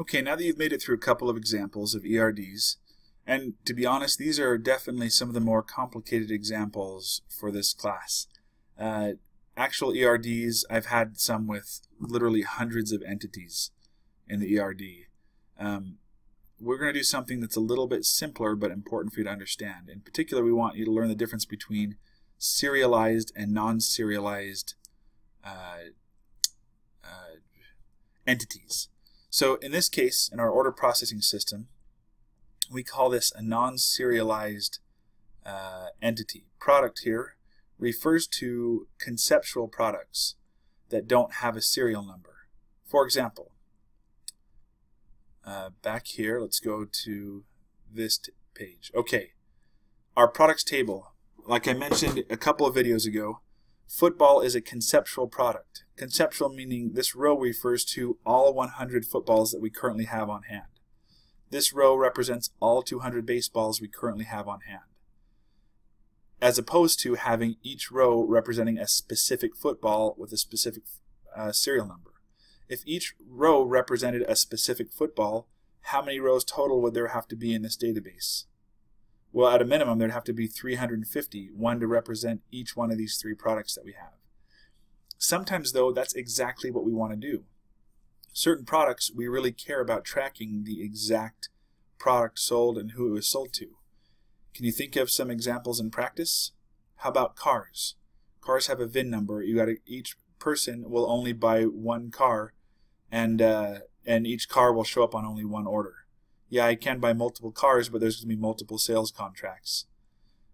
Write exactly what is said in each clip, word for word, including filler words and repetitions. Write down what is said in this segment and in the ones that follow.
Okay, now that you've made it through a couple of examples of E R Ds, and to be honest, these are definitely some of the more complicated examples for this class. Uh, actual E R Ds, I've had some with literally hundreds of entities in the E R D. Um, we're going to do something that's a little bit simpler but important for you to understand. In particular, we want you to learn the difference between serialized and non-serialized uh, uh, entities. So in this case, in our order processing system, we call this a non-serialized uh, entity. Product here refers to conceptual products that don't have a serial number. For example, uh, back here, let's go to this page. Okay, our products table, like I mentioned a couple of videos ago, football is a conceptual product. Conceptual meaning this row refers to all one hundred footballs that we currently have on hand. This row represents all two hundred baseballs we currently have on hand. As opposed to having each row representing a specific football with a specific uh, serial number. If each row represented a specific football, how many rows total would there have to be in this database? Well, at a minimum, there'd have to be three hundred fifty, one to represent each one of these three products that we have. Sometimes, though, that's exactly what we want to do. Certain products, we really care about tracking the exact product sold and who it was sold to. Can you think of some examples in practice? How about cars? Cars have a V I N number. You got to, each person will only buy one car, and uh, and each car will show up on only one order. Yeah, I can buy multiple cars, but there's going to be multiple sales contracts.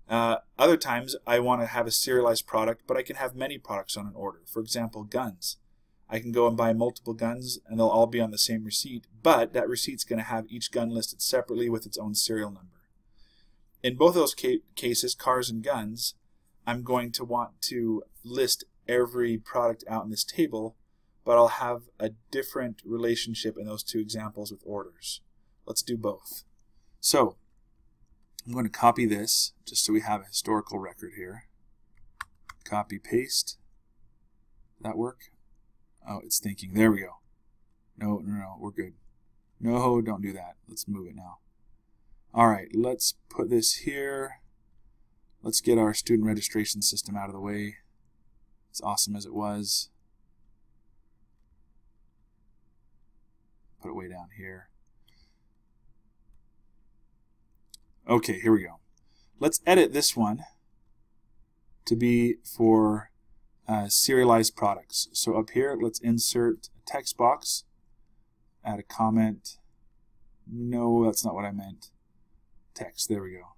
Uh, other times, I want to have a serialized product, but I can have many products on an order. For example, guns. I can go and buy multiple guns, and they'll all be on the same receipt, but that receipt's going to have each gun listed separately with its own serial number. In both those ca cases, cars and guns, I'm going to want to list every product out in this table, but I'll have a different relationship in those two examples with orders. Let's do both. So I'm going to copy this just so we have a historical record here. Copy, paste. Did that work? Oh, it's thinking. There we go. No, no, no, we're good. No, don't do that. Let's move it now. All right, let's put this here. Let's get our student registration system out of the way. It's awesome as it was. Put it way down here. Okay, here we go. Let's edit this one to be for uh, serialized products. So up here, let's insert a text box, add a comment. No, that's not what I meant. Text, there we go.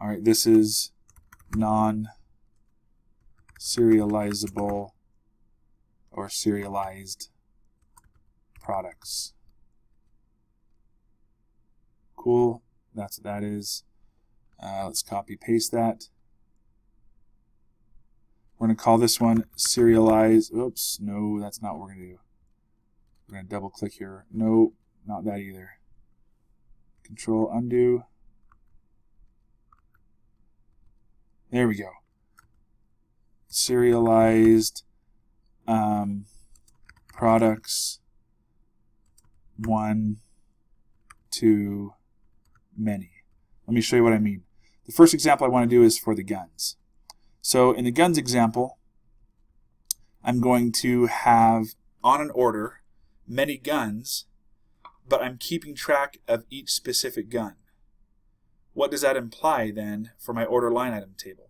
All right, this is non-serializable or serialized products. Cool. That's what that is. Uh, let's copy paste that. We're going to call this one serialized. Oops, no, that's not what we're going to do. We're going to double click here. No, not that either. Control undo. There we go. Serialized um, products one, two, many. Let me show you what I mean. The first example I want to do is for the guns. So in the guns example, I'm going to have on an order many guns, but I'm keeping track of each specific gun. What does that imply then for my order line item table?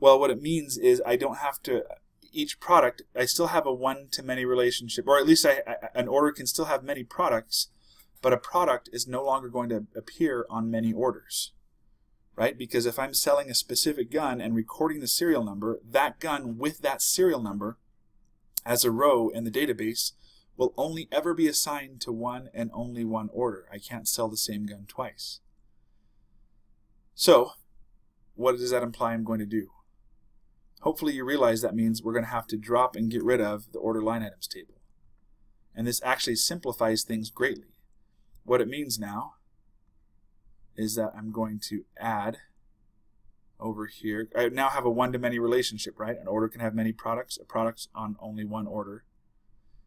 Well, what it means is I don't have to, each product, I still have a one-to-many relationship, or at least I, I, an order can still have many products, but a product is no longer going to appear on many orders, right? Because if I'm selling a specific gun and recording the serial number, that gun with that serial number as a row in the database will only ever be assigned to one and only one order. I can't sell the same gun twice. So what does that imply I'm going to do? Hopefully you realize that means we're going to have to drop and get rid of the order line items table. And this actually simplifies things greatly. What it means now is that I'm going to add over here. I now have a one-to-many relationship, right? An order can have many products, a product's on only one order.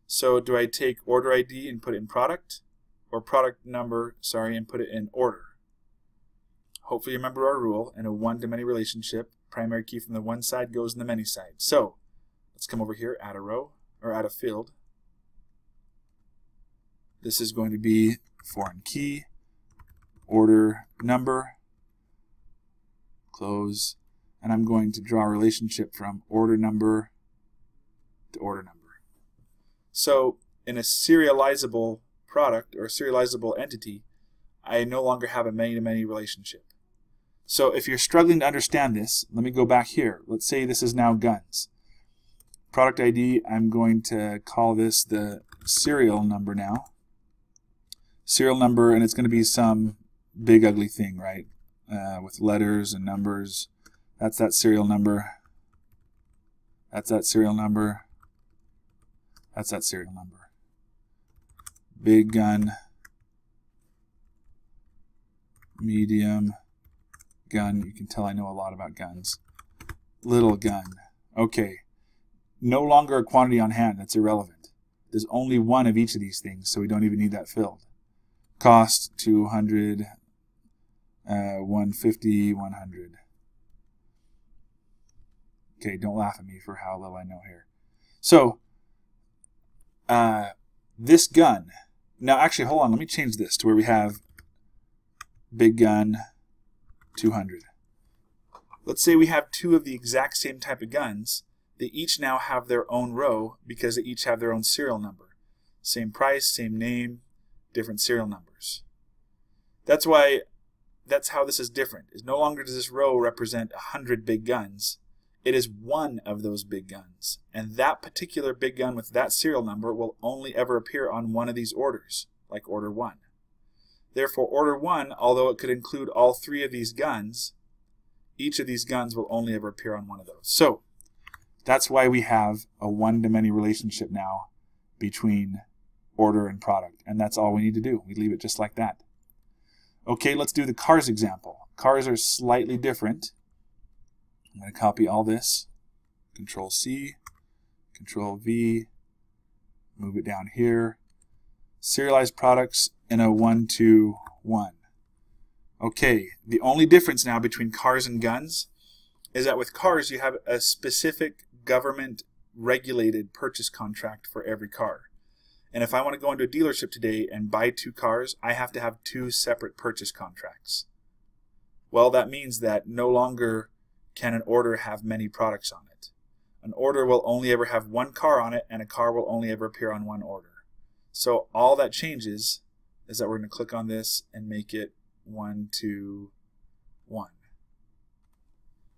So do I take order I D and put it in product, or product number, sorry, and put it in order? Hopefully you remember our rule in a one-to-many relationship. Primary key from the one side goes in the many side. So let's come over here, add a row, or add a field. This is going to be foreign key, order number, close, and I'm going to draw a relationship from order number to order number. So in a serializable product or a serializable entity, I no longer have a many-to-many relationship. So if you're struggling to understand this, let me go back here. Let's say this is now guns. Product I D, I'm going to call this the serial number now. Serial number, and it's going to be some big ugly thing, right? Uh, with letters and numbers. That's that serial number. That's that serial number. That's that serial number. Big gun. Medium gun. You can tell I know a lot about guns. Little gun. Okay. No longer a quantity on hand. That's irrelevant. There's only one of each of these things, so we don't even need that filled. Cost two hundred, uh, one fifty, one hundred. Okay, don't laugh at me for how little I know here. So, uh, this gun. Now, actually, hold on. Let me change this to where we have big gun two hundred. Let's say we have two of the exact same type of guns. They each now have their own row because they each have their own serial number. Same price, same name, different serial numbers. That's why, that's how this is different. Is no longer does this row represent one hundred big guns. It is one of those big guns. And that particular big gun with that serial number will only ever appear on one of these orders, like order one. Therefore, order one, although it could include all three of these guns, each of these guns will only ever appear on one of those. So, that's why we have a one-to-many relationship now between order and product. And that's all we need to do. We leave it just like that. Okay, let's do the cars example. Cars are slightly different. I'm going to copy all this. Control C, Control V, move it down here. Serialized products in a one to one. Okay, the only difference now between cars and guns is that with cars you have a specific government-regulated purchase contract for every car. And if I want to go into a dealership today and buy two cars, I have to have two separate purchase contracts. Well, that means that no longer can an order have many products on it. An order will only ever have one car on it, and a car will only ever appear on one order. So all that changes is that we're going to click on this and make it one to one.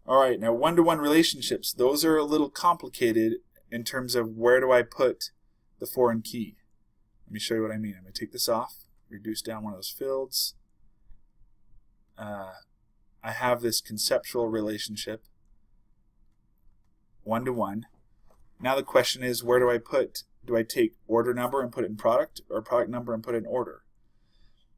All right, now one-to-one relationships. Those are a little complicated in terms of where do I put the foreign key. Let me show you what I mean. I'm going to take this off, reduce down one of those fields. Uh, I have this conceptual relationship, one-to-one. Now the question is, where do I put, do I take order number and put it in product, or product number and put it in order?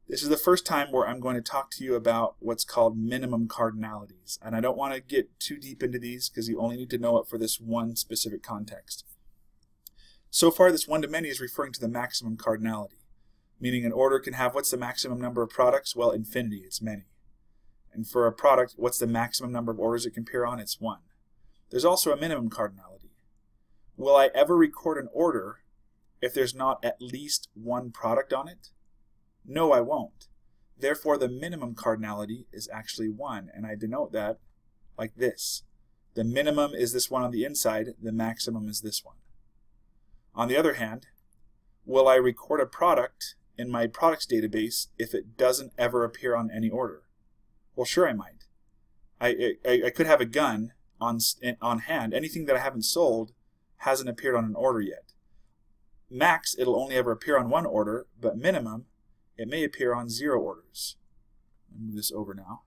This is the first time where I'm going to talk to you about what's called minimum cardinalities. And I don't want to get too deep into these because you only need to know it for this one specific context. So far, this one-to-many is referring to the maximum cardinality, meaning an order can have, what's the maximum number of products? Well, infinity, it's many. And for a product, what's the maximum number of orders it can appear on? It's one. There's also a minimum cardinality. Will I ever record an order if there's not at least one product on it? No, I won't. Therefore, the minimum cardinality is actually one, and I denote that like this. The minimum is this one on the inside, the maximum is this one. On the other hand, will I record a product in my products database if it doesn't ever appear on any order? Well, sure I might. I, I, I could have a gun on, on hand. Anything that I haven't sold hasn't appeared on an order yet. Max, it'll only ever appear on one order, but minimum, it may appear on zero orders. Let me move this over now.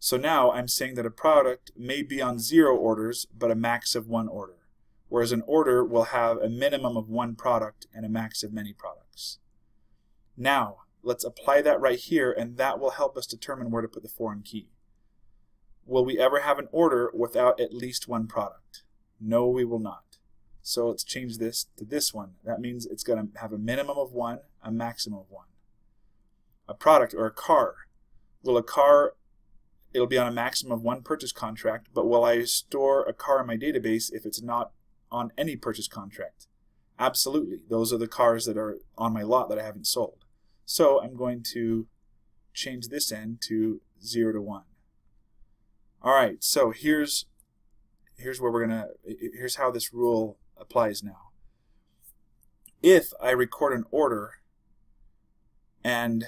So now I'm saying that a product may be on zero orders, but a max of one order. Whereas an order will have a minimum of one product and a max of many products. Now, let's apply that right here, and that will help us determine where to put the foreign key. Will we ever have an order without at least one product? No, we will not. So let's change this to this one. That means it's going to have a minimum of one, a maximum of one. A product or a car. Will a car, it'll be on a maximum of one purchase contract, but will I store a car in my database if it's not on any purchase contract? Absolutely. Those are the cars that are on my lot that I haven't sold. So I'm going to change this end to zero to one. All right, so here's here's where we're gonna here's how this rule applies now. If I record an order and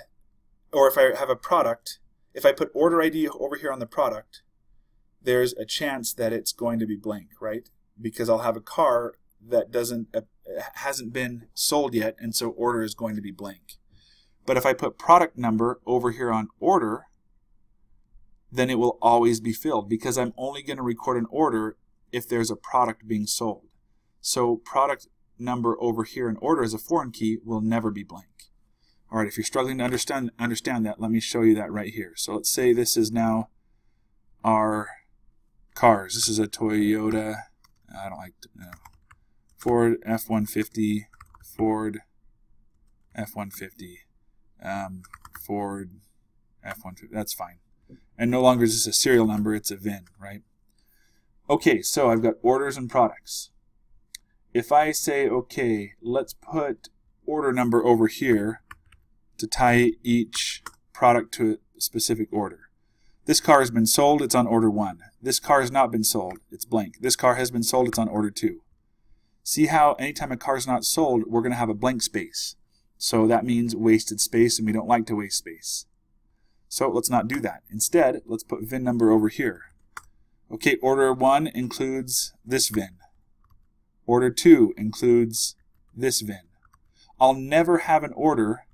or if I have a product, if I put order I D over here on the product, there's a chance that it's going to be blank, right? Because I'll have a car that doesn't uh, hasn't been sold yet, and so order is going to be blank. But if I put product number over here on order, then it will always be filled because I'm only going to record an order if there's a product being sold. So product number over here in order as a foreign key will never be blank. All right, if you're struggling to understand, understand that, let me show you that right here. So let's say this is now our cars. This is a Toyota, I don't like to, no, Ford F one fifty, Ford F one fifty, um, Ford F one fifty, that's fine. And no longer is this a serial number, it's a V I N, right? Okay, so I've got orders and products. If I say, okay, let's put order number over here to tie each product to a specific order. This car has been sold, it's on order one. This car has not been sold, it's blank. This car has been sold, it's on order two. See how anytime a car is not sold, we're going to have a blank space. So that means wasted space, and we don't like to waste space. So let's not do that. Instead, let's put V I N number over here. Okay, order one includes this V I N. Order two includes this V I N. I'll never have an order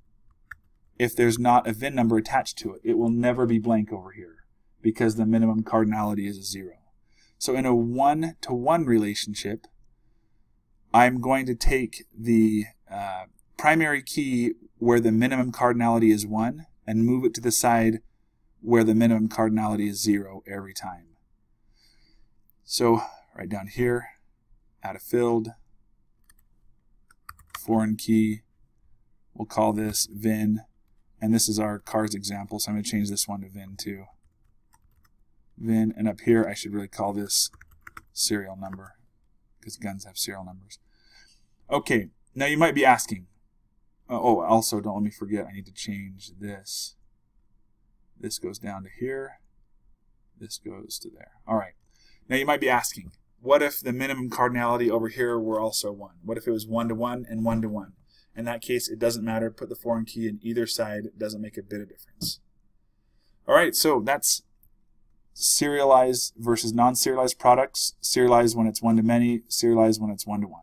if there's not a V I N number attached to it. It will never be blank over here because the minimum cardinality is a zero. So in a one-to-one relationship, I'm going to take the uh, primary key where the minimum cardinality is one and move it to the side where the minimum cardinality is zero every time. So right down here, add a field, foreign key, we'll call this V I N, and this is our cars example, so I'm going to change this one to V I N too. V I N, and up here I should really call this serial number, because guns have serial numbers. Okay, now you might be asking, oh, also, don't let me forget, I need to change this. This goes down to here. This goes to there. All right. Now, you might be asking, what if the minimum cardinality over here were also one? What if it was one-to-one and one-to-one? In that case, it doesn't matter. Put the foreign key in either side. It doesn't make a bit of difference. All right, so that's serialized versus non-serialized products. Serialized when it's one-to-many. Serialized when it's one-to-one.